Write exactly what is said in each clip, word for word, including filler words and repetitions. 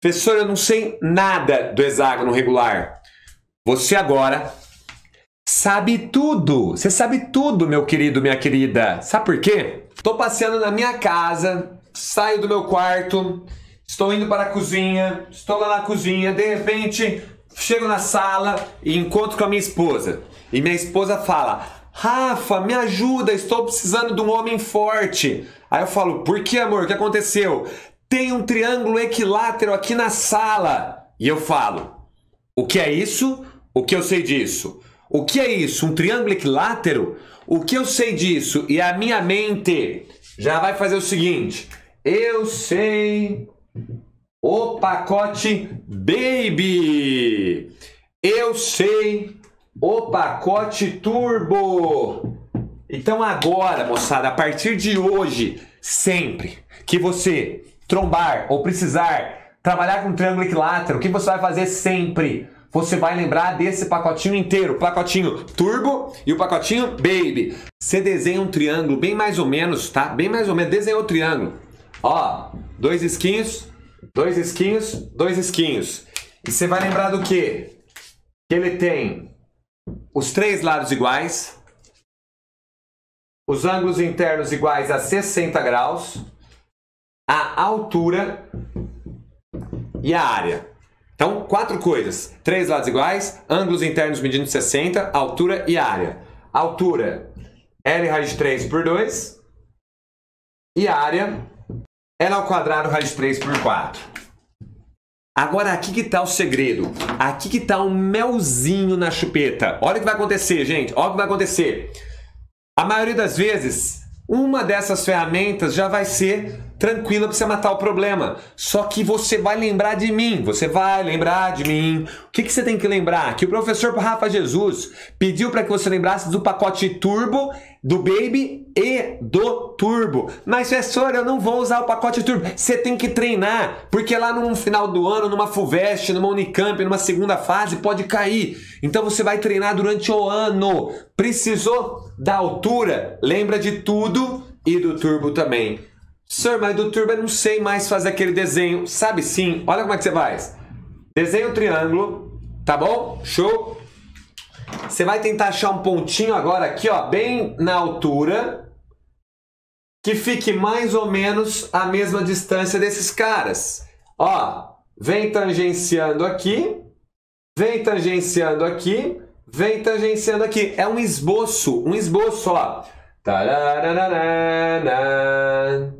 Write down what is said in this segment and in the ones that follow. Professor, eu não sei nada do hexágono regular. Você agora sabe tudo. Você sabe tudo, meu querido, minha querida. Sabe por quê? Tô passeando na minha casa, saio do meu quarto, estou indo para a cozinha, estou lá na cozinha, de repente chego na sala e encontro com a minha esposa. E minha esposa fala: Rafa, me ajuda, estou precisando de um homem forte. Aí eu falo: por que, amor? O que aconteceu? Tem um triângulo equilátero aqui na sala. E eu falo: o que é isso? O que eu sei disso? O que é isso? Um triângulo equilátero? O que eu sei disso? E a minha mente já vai fazer o seguinte: eu sei o pacote Baby. Eu sei o pacote Turbo. Então agora, moçada, a partir de hoje, sempre que você trombar ou precisar trabalhar com triângulo equilátero, o que você vai fazer sempre? Você vai lembrar desse pacotinho inteiro, o pacotinho Turbo e o pacotinho Baby. Você desenha um triângulo bem mais ou menos, tá? Bem mais ou menos, desenhou o triângulo. Ó, dois esquinhos, dois esquinhos, dois esquinhos. E você vai lembrar do quê? Que ele tem os três lados iguais, os ângulos internos iguais a sessenta graus, a altura e a área. Então, quatro coisas. Três lados iguais, ângulos internos medindo sessenta, altura e área. Altura, L raiz de três por dois. E área, L ao quadrado raiz de três por quatro. Agora, aqui que tá o segredo. Aqui que tá um melzinho na chupeta. Olha o que vai acontecer, gente. Olha o que vai acontecer. A maioria das vezes, uma dessas ferramentas já vai ser tranquila para você matar o problema. Só que você vai lembrar de mim. Você vai lembrar de mim. O que, que você tem que lembrar? Que o professor Rafa Jesus pediu para que você lembrasse do pacote Turbo, do Baby e do Turbo. Mas, professor, eu não vou usar o pacote Turbo. Você tem que treinar, porque lá no final do ano, numa FUVEST, numa Unicamp, numa segunda fase, pode cair. Então você vai treinar durante o ano. Precisou da altura? Lembra de tudo e do Turbo também. Sir, mas do Turbo eu não sei mais fazer aquele desenho. Sabe sim, olha como é que você faz. Desenha o triângulo, tá bom? Show? Você vai tentar achar um pontinho agora aqui, ó, bem na altura, que fique mais ou menos a mesma distância desses caras. Ó, vem tangenciando aqui, vem tangenciando aqui, vem tangenciando aqui. É um esboço, um esboço, ó. Tararararana.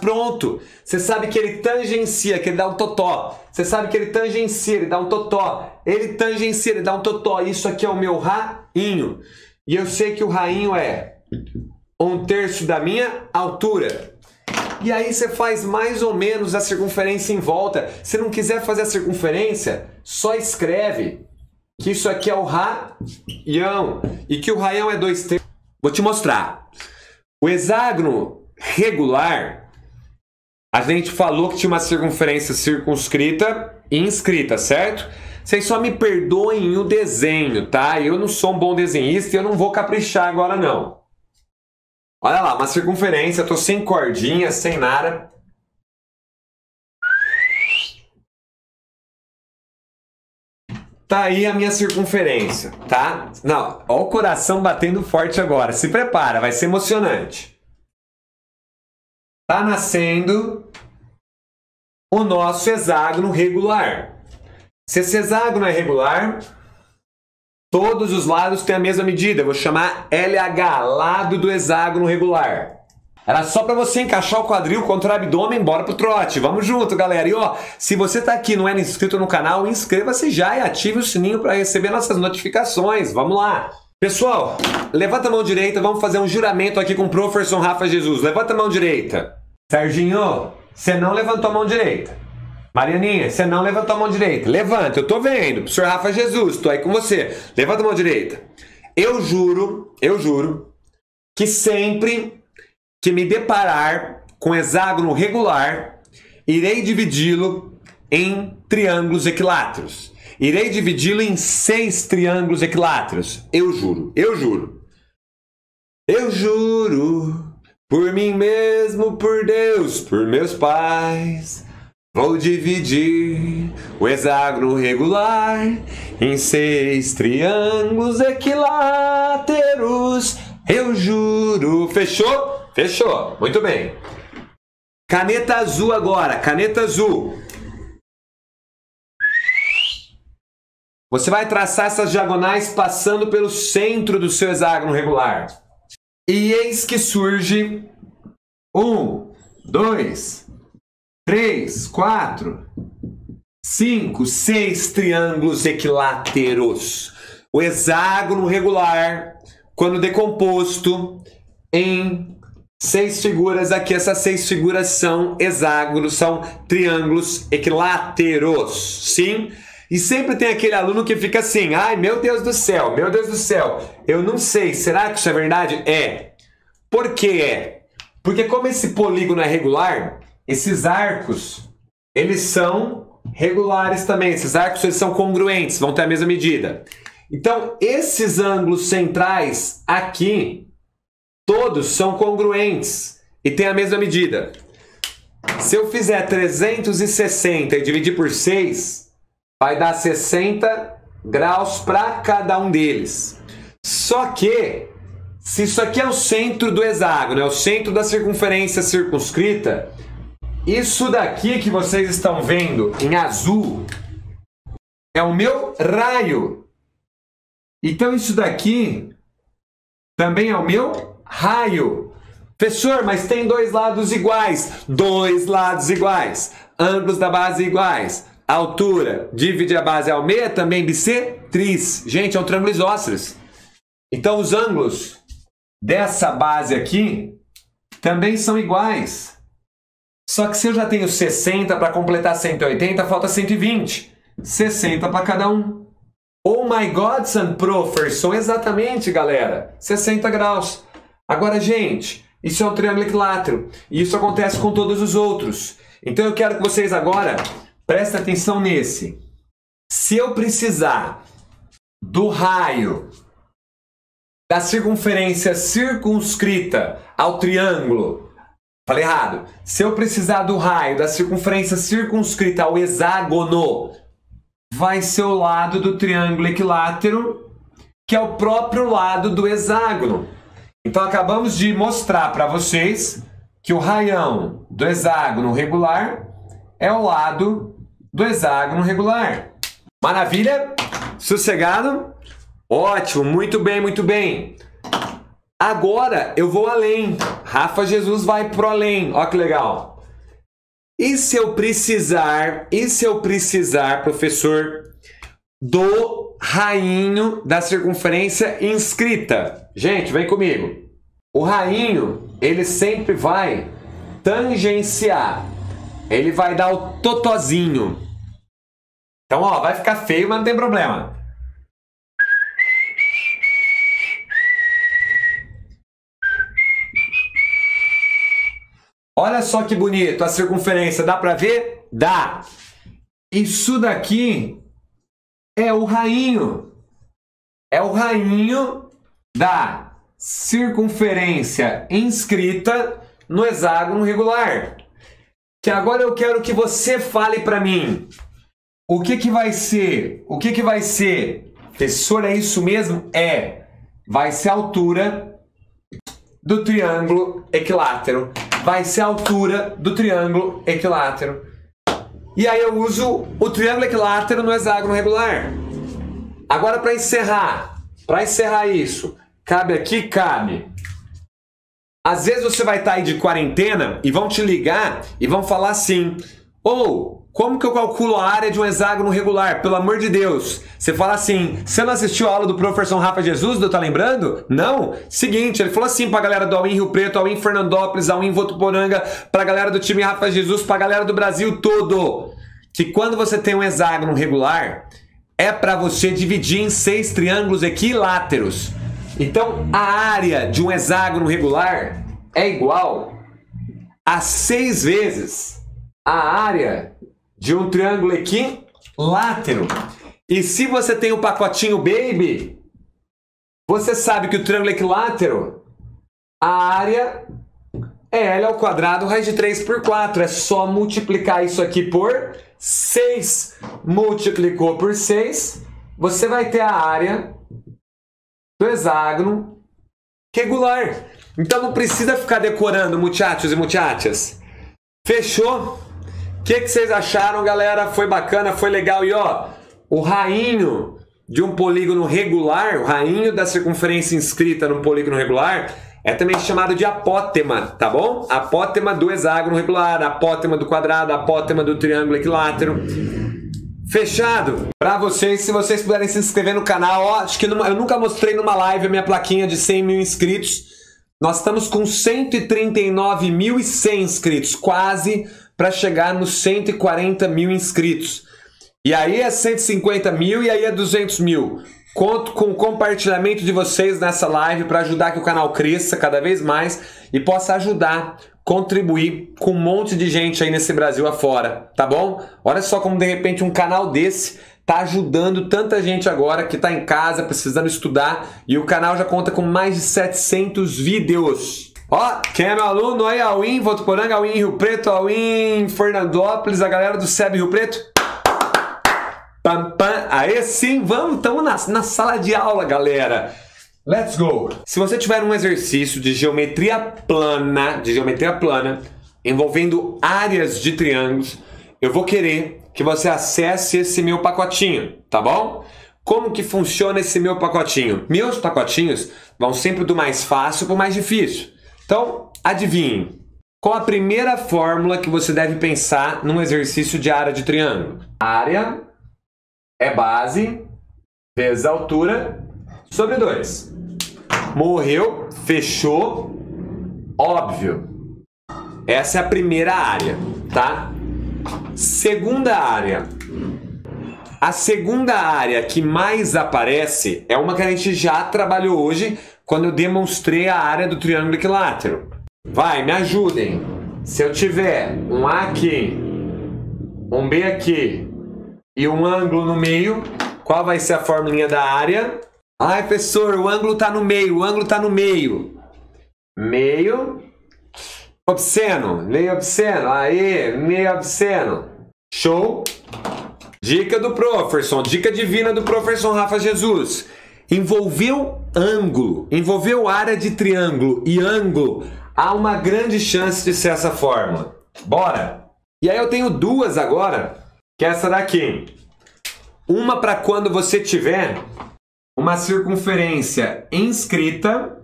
Pronto, você sabe que ele tangencia, que ele dá um totó. Você sabe que ele tangencia, ele dá um totó. Ele tangencia, ele dá um totó. Isso aqui é o meu rainho. E eu sei que o rainho é um terço da minha altura. E aí você faz mais ou menos a circunferência em volta. Se não quiser fazer a circunferência, só escreve que isso aqui é o raião. E que o raião é dois terços. Vou te mostrar. O hexágono regular, a gente falou que tinha uma circunferência circunscrita e inscrita, certo? Vocês só me perdoem o desenho, tá? Eu não sou um bom desenhista e eu não vou caprichar agora, não. Olha lá, uma circunferência, eu tô sem cordinha, sem nada. Tá aí a minha circunferência, tá? Não, ó o coração batendo forte agora. Se prepara, vai ser emocionante. Está nascendo o nosso hexágono regular. Se esse hexágono é regular, todos os lados têm a mesma medida. Eu vou chamar L H, lado do hexágono regular. Era só para você encaixar o quadril contra o abdômen, bora pro trote. Vamos junto, galera. E ó, se você tá aqui e não é inscrito no canal, inscreva-se já e ative o sininho para receber nossas notificações. Vamos lá. Pessoal, levanta a mão direita, vamos fazer um juramento aqui com o Profersor Rafa Jesus. Levanta a mão direita. Serginho, você não levantou a mão direita. Marianinha, você não levantou a mão direita. Levanta, eu tô vendo. Professor Rafa Jesus, tô aí com você. Levanta a mão direita. Eu juro, eu juro, que sempre que me deparar com hexágono regular, irei dividi-lo em triângulos equiláteros. Irei dividi-lo em seis triângulos equiláteros. Eu juro, eu juro. Eu juro por mim mesmo, por Deus, por meus pais, Vou dividir o hexágono regular em seis triângulos equiláteros. Eu juro. Fechou? Fechou. Muito bem. Caneta azul agora. Caneta azul. Você vai traçar essas diagonais passando pelo centro do seu hexágono regular. E eis que surge... Um, dois... três, quatro, cinco, seis triângulos equiláteros. O hexágono regular, quando decomposto em seis figuras, aqui essas seis figuras são hexágonos, são triângulos equiláteros, sim? E sempre tem aquele aluno que fica assim, ai meu Deus do céu, meu Deus do céu, eu não sei, será que isso é verdade? É. Por que é? Porque como esse polígono é regular... Esses arcos, eles são regulares também. Esses arcos, eles são congruentes, vão ter a mesma medida. Então, esses ângulos centrais aqui, todos são congruentes e têm a mesma medida. Se eu fizer trezentos e sessenta e dividir por seis, vai dar sessenta graus para cada um deles. Só que, se isso aqui é o centro do hexágono, é o centro da circunferência circunscrita... Isso daqui que vocês estão vendo em azul é o meu raio. Então isso daqui também é o meu raio. Professor, mas tem dois lados iguais. Dois lados iguais. Ângulos da base iguais. Altura, divide a base ao meio, também bissetriz. Gente, é um triângulo isósceles. Então os ângulos dessa base aqui também são iguais. Só que se eu já tenho sessenta para completar cento e oitenta, falta cento e vinte. sessenta para cada um. Oh my God, San Profersor. Exatamente, galera. sessenta graus. Agora, gente, isso é um triângulo equilátero. E isso acontece com todos os outros. Então eu quero que vocês agora prestem atenção nesse. Se eu precisar do raio da circunferência circunscrita ao triângulo... Falei errado. Se eu precisar do raio da circunferência circunscrita ao hexágono, vai ser o lado do triângulo equilátero, que é o próprio lado do hexágono. Então, acabamos de mostrar para vocês que o raião do hexágono regular é o lado do hexágono regular. Maravilha? Sossegado? Ótimo, muito bem, muito bem. Agora eu vou além. Rafa Jesus vai pro além. Ó que legal. E se eu precisar, e se eu precisar, professor, do rainho da circunferência inscrita? Gente, vem comigo. O rainho, ele sempre vai tangenciar. Ele vai dar o totozinho. Então, ó, vai ficar feio, mas não tem problema. Olha só que bonito, a circunferência, dá para ver? Dá! Isso daqui é o rainho. É o rainho da circunferência inscrita no hexágono regular. Que agora eu quero que você fale para mim. O que que vai ser? O que que vai ser? Professor, é isso mesmo? É. Vai ser a altura do triângulo equilátero. Vai ser a altura do triângulo equilátero. E aí eu uso o triângulo equilátero no hexágono regular. Agora, para encerrar, para encerrar isso, cabe aqui, cabe. Às vezes você vai estar aí de quarentena e vão te ligar e vão falar assim, ou, como que eu calculo a área de um hexágono regular? Pelo amor de Deus. Você fala assim, você não assistiu a aula do Profersor Rafa Jesus, do Tá Lembrando? Não? Seguinte, ele falou assim pra galera do Auim Rio Preto, Auim Fernandópolis, Auim Votuporanga, pra galera do time Rafa Jesus, pra galera do Brasil todo, que quando você tem um hexágono regular, é pra você dividir em seis triângulos equiláteros. Então, a área de um hexágono regular é igual a seis vezes a área de um triângulo equilátero. E se você tem o pacotinho baby, você sabe que o triângulo equilátero, a área é L ao quadrado raiz de três por quatro. É só multiplicar isso aqui por seis. Multiplicou por seis, você vai ter a área do hexágono regular. Então não precisa ficar decorando, muchachos e muchachas. Fechou? O que, que vocês acharam, galera? Foi bacana, foi legal. E ó, o rainho de um polígono regular, o rainho da circunferência inscrita num polígono regular, é também chamado de apótema, tá bom? Apótema do hexágono regular, apótema do quadrado, apótema do triângulo equilátero. Fechado? Pra vocês, se vocês puderem se inscrever no canal, ó, acho que numa, eu nunca mostrei numa live a minha plaquinha de cem mil inscritos. Nós estamos com cento e trinta e nove mil e cem inscritos, quase para chegar nos cento e quarenta mil inscritos. E aí é cento e cinquenta mil e aí é duzentos mil. Conto com o compartilhamento de vocês nessa live para ajudar que o canal cresça cada vez mais e possa ajudar, contribuir com um monte de gente aí nesse Brasil afora, tá bom? Olha só como de repente um canal desse tá ajudando tanta gente agora que tá em casa precisando estudar, e o canal já conta com mais de setecentos vídeos. Ó, quem é meu aluno aí, Auim, Votuporanga, Auim, Rio Preto, Auim, Fernandópolis, a galera do SEB Rio Preto. Pam, pam. Aí sim, vamos, estamos na, na sala de aula, galera. Let's go! Se você tiver um exercício de geometria plana, de geometria plana, envolvendo áreas de triângulos, eu vou querer que você acesse esse meu pacotinho, tá bom? Como que funciona esse meu pacotinho? Meus pacotinhos vão sempre do mais fácil para o mais difícil. Então, adivinhe. Qual a primeira fórmula que você deve pensar num exercício de área de triângulo? Área é base vezes altura sobre dois. Morreu, fechou, óbvio. Essa é a primeira área, tá? Segunda área. A segunda área que mais aparece é uma que a gente já trabalhou hoje, quando eu demonstrei a área do triângulo equilátero. Vai, me ajudem. Se eu tiver um A aqui, um B aqui e um ângulo no meio, qual vai ser a formulinha da área? Ai, professor, o ângulo tá no meio, o ângulo tá no meio. Meio obsceno, meio obsceno, aí, meio obsceno. Show! Dica do Profersor, dica divina do Profersor Rafa Jesus. Envolveu ângulo, envolveu área de triângulo e ângulo, há uma grande chance de ser essa fórmula. Bora! E aí eu tenho duas agora, que é essa daqui. Uma para quando você tiver uma circunferência inscrita.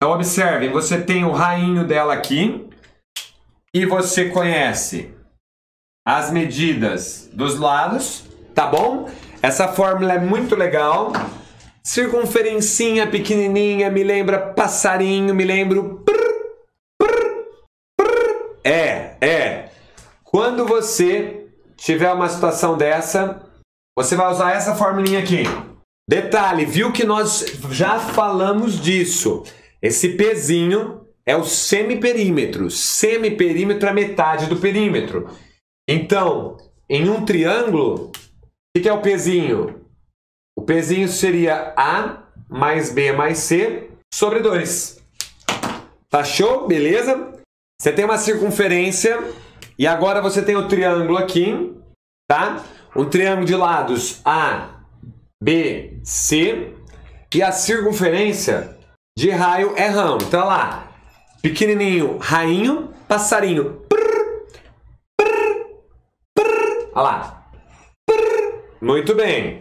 Então, observem, você tem o rainho dela aqui e você conhece as medidas dos lados, tá bom? Essa fórmula é muito legal. Circunferencinha pequenininha, me lembra passarinho, me lembro... É, é. Quando você tiver uma situação dessa, você vai usar essa formulinha aqui. Detalhe, viu que nós já falamos disso. Esse Pzinho é o semiperímetro. Semiperímetro é metade do perímetro. Então, em um triângulo, o que é o Pzinho? O Pzinho seria A mais B mais C sobre dois. Tá show? Beleza? Você tem uma circunferência e agora você tem o triângulo aqui, tá? Um triângulo de lados A, B, C, e a circunferência de raio é rão. Então, olha lá, pequenininho, rainho, passarinho. Prr, prr, prr. Olha lá. Prr. Muito bem.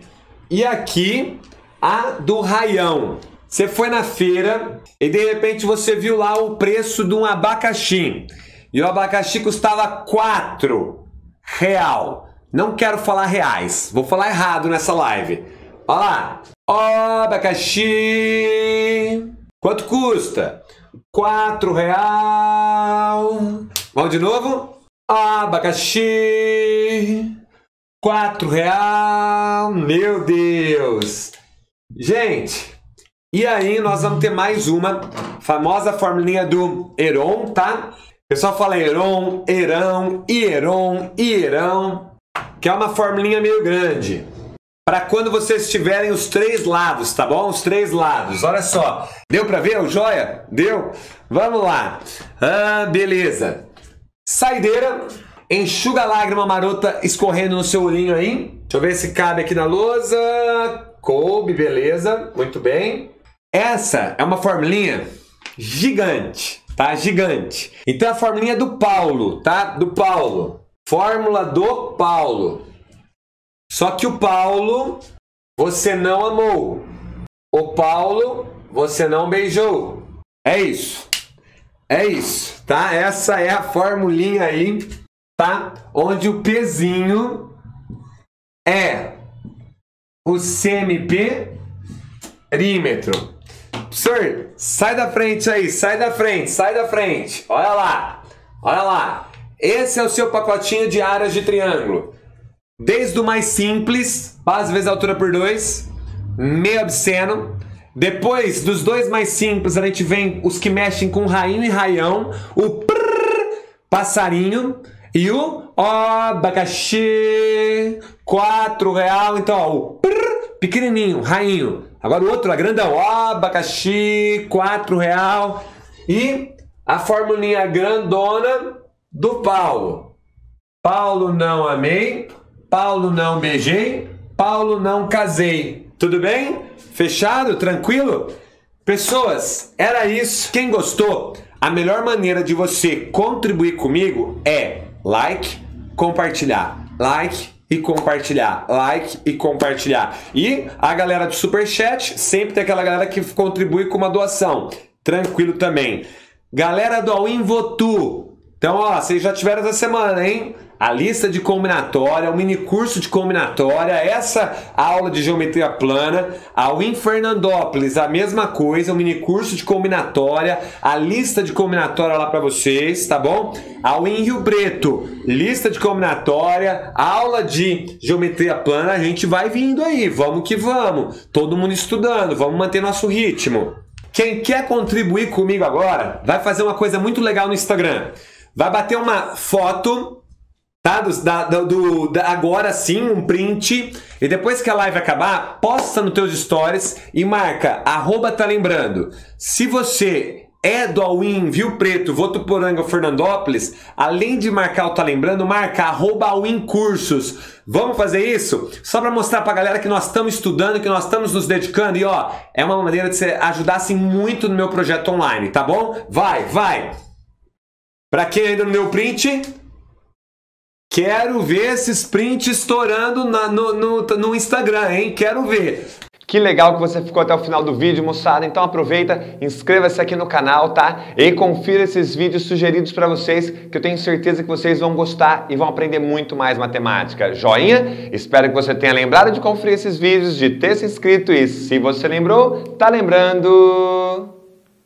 E aqui, a do raião. Você foi na feira e, de repente, você viu lá o preço de um abacaxi. E o abacaxi custava quatro reais. Não quero falar reais. Vou falar errado nessa live. Olha lá. Ó, abacaxi... Quanto custa? quatro reais. Vamos de novo? Abacaxi. quatro reais. Meu Deus. Gente, e aí nós vamos ter mais uma famosa formulinha do Heron, tá? O pessoal fala Heron, Herão, Hieron, Hierão, que é uma formulinha meio grande. para quando vocês tiverem os três lados, tá bom? Os três lados, olha só. Deu para ver o joia? Deu? Vamos lá. Ah, beleza. Saideira, enxuga a lágrima marota escorrendo no seu olhinho aí. Deixa eu ver se cabe aqui na lousa. Coube, beleza. Muito bem. Essa é uma formulinha gigante, tá? Gigante. Então a formulinha do Paulo, tá? Do Paulo. Fórmula do Paulo. Só que o Paulo você não amou. O Paulo você não beijou. É isso. É isso, tá? Essa é a formulinha aí, tá? Onde o Pzinho é o semiperímetro. Professor, sai da frente aí, sai da frente, sai da frente. Olha lá, olha lá. Esse é o seu pacotinho de áreas de triângulo. Desde o mais simples, base vezes a altura por dois, meio obsceno. Depois dos dois mais simples, a gente vem os que mexem com rainho e raião, o prrr, passarinho e o abacaxi, quatro real. Então, ó, o prrr, pequenininho, rainho. Agora o outro, a grandão, abacaxi, quatro real. E a formulinha grandona do Paulo. Paulo não amei, Paulo não beijei, Paulo não casei. Tudo bem? Fechado? Tranquilo? Pessoas, era isso. Quem gostou, a melhor maneira de você contribuir comigo é like, compartilhar, like e compartilhar, like e compartilhar. E a galera do Superchat, sempre tem aquela galera que contribui com uma doação. Tranquilo também. Galera do All In Votu. Então, ó, vocês já tiveram essa semana, hein? A lista de combinatória, o mini curso de combinatória, essa aula de geometria plana, a U I N Fernandópolis, a mesma coisa, o mini curso de combinatória, a lista de combinatória lá para vocês, tá bom? A U I N Rio Preto, lista de combinatória, aula de geometria plana, a gente vai vindo aí, vamos que vamos, todo mundo estudando, vamos manter nosso ritmo. Quem quer contribuir comigo agora, vai fazer uma coisa muito legal no Instagram, vai bater uma foto... Tá? Do, da, do, da, agora sim, um print. E depois que a live acabar, posta nos teus stories e marca arroba tá lembrando. Se você é do All-in, Rio Preto, Votuporanga, Fernandópolis, além de marcar o tá lembrando, marca arroba All-in Cursos. Vamos fazer isso? Só para mostrar pra galera que nós estamos estudando, que nós estamos nos dedicando. E ó, é uma maneira de você ajudar assim, muito no meu projeto online, tá bom? Vai, vai! Pra quem ainda não deu print... Quero ver esses prints estourando na, no, no, no Instagram, hein? Quero ver! Que legal que você ficou até o final do vídeo, moçada. Então aproveita, inscreva-se aqui no canal, tá? E confira esses vídeos sugeridos pra vocês, que eu tenho certeza que vocês vão gostar e vão aprender muito mais matemática. Joinha? Espero que você tenha lembrado de conferir esses vídeos, de ter se inscrito e, se você lembrou, tá lembrando...